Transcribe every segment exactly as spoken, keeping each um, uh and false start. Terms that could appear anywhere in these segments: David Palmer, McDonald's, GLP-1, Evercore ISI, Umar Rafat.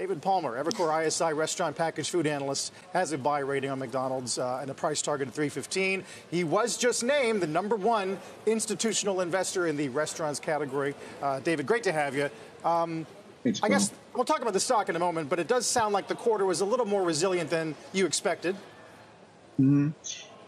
David Palmer, Evercore I S I restaurant packaged food analyst, has a buy rating on McDonald's uh, and a price target of three fifteen. He was just named the number one institutional investor in the restaurants category. Uh, David, great to have you. Um, I guess we'll talk about the stock in a moment, but it does sound like the quarter was a little more resilient than you expected. Mm-hmm.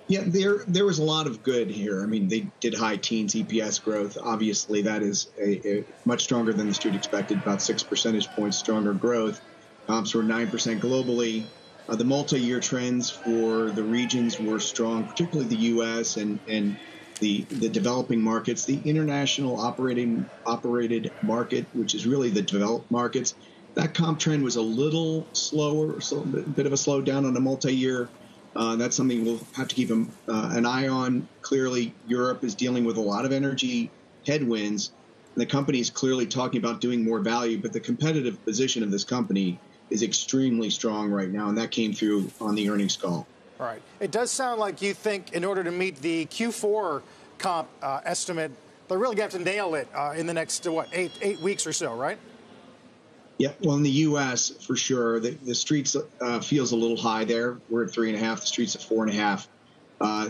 Yeah, there there was a lot of good here. I mean, they did high teens E P S growth. Obviously, that is a, a much stronger than the street expected, about six percentage points stronger growth. Comps were nine percent globally. Uh, the multi-year trends for the regions were strong, particularly the U S and, and the, the developing markets. The international operating operated market, which is really the developed markets, that comp trend was a little slower, a bit of a slowdown on a multi-year. Uh, that's something we'll have to keep a, uh, an eye on. Clearly, Europe is dealing with a lot of energy headwinds. The company is clearly talking about doing more value, but the competitive position of this company is extremely strong right now, and that came through on the earnings call. All right. It does sound like you think in order to meet the Q four comp uh, estimate, they're really going to have to nail it uh, in the next, what, eight, eight weeks or so, right? Yeah, well, in the U S, for sure, the, the streets uh, feels a little high there. We're at three and a half. The streets at four and a half. Uh,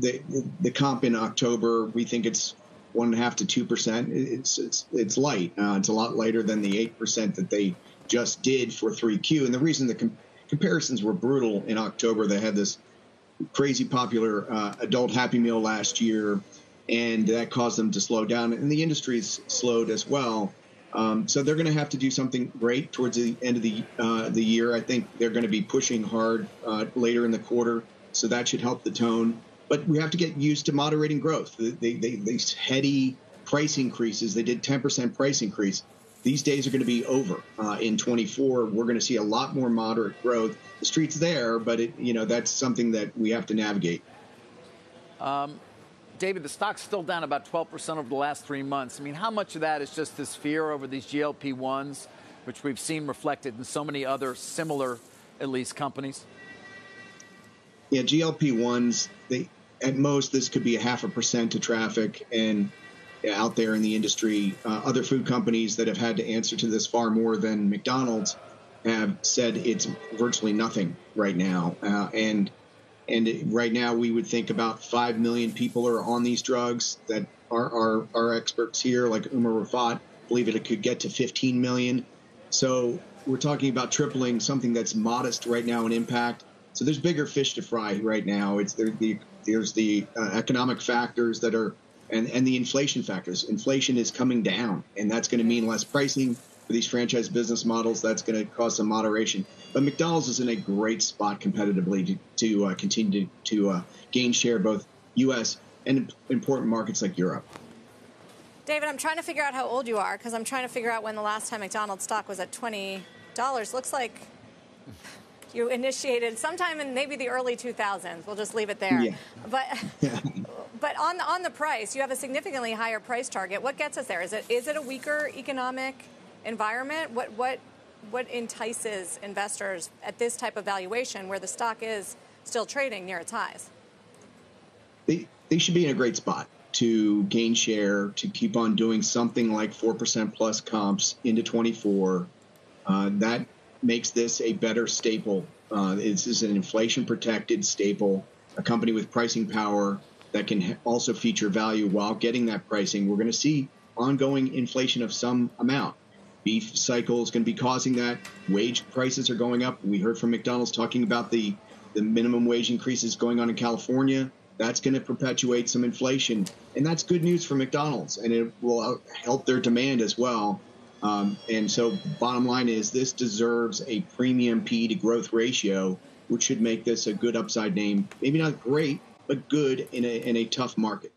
the the comp in October, we think it's one and a half to two percent. It's it's it's light. Uh, it's a lot lighter than the eight percent that they just did for three Q. And the reason the com comparisons were brutal in October, they had this crazy popular uh, adult Happy Meal last year, and that caused them to slow down. And the industry's slowed as well. Um, so they're going to have to do something great towards the end of the uh, the year. I think they're going to be pushing hard uh, later in the quarter, so that should help the tone. But we have to get used to moderating growth. They, they, these heady price increases, they did ten percent price increase. These days are going to be over. Uh, in twenty-four, we're going to see a lot more moderate growth. The street's there, but it, you know, that's something that we have to navigate. Um. David, the stock's still down about twelve percent over the last three months. I mean, how much of that is just this fear over these G L P ones, which we've seen reflected in so many other similar, at least, companies? Yeah, G L P ones, they, at most, this could be a half a percent to traffic. And out there in the industry, uh, other food companies that have had to answer to this far more than McDonald's have said it's virtually nothing right now. Uh, and And right now, we would think about five million people are on these drugs. That our, our, our experts here, like Umar Rafat, believe it could get to fifteen million. So we're talking about tripling something that's modest right now in impact. So there's bigger fish to fry right now. It's there, the, there's the uh, economic factors that are and, and the inflation factors. Inflation is coming down, and that's going to mean less pricing for these franchise business models. That's going to cause some moderation. But McDonald's is in a great spot competitively to, to uh, continue to, to uh, gain share, both U S and important markets like Europe. David, I'm trying to figure out how old you are, because I'm trying to figure out when the last time McDonald's stock was at twenty dollars. Looks like you initiated sometime in maybe the early two thousands. We'll just leave it there. Yeah. But but on the, on the price, you have a significantly higher price target. What gets us there? Is it is it a weaker economic environment? What what what entices investors at this type of valuation, where the stock is still trading near its highs? They they should be in a great spot to gain share, to keep on doing something like four percent plus comps into twenty-four. Uh, that makes this a better staple. Uh, this is an inflation protected staple, a company with pricing power that can also feature value while getting that pricing. We're going to see ongoing inflation of some amount. Beef cycle is going to be causing that. Wage prices are going up. We heard from McDonald's talking about the, the minimum wage increases going on in California. That's going to perpetuate some inflation. And that's good news for McDonald's, and it will help their demand as well. Um, and so bottom line is this deserves a premium P to growth ratio, which should make this a good upside name. Maybe not great, but good in a, in a tough market.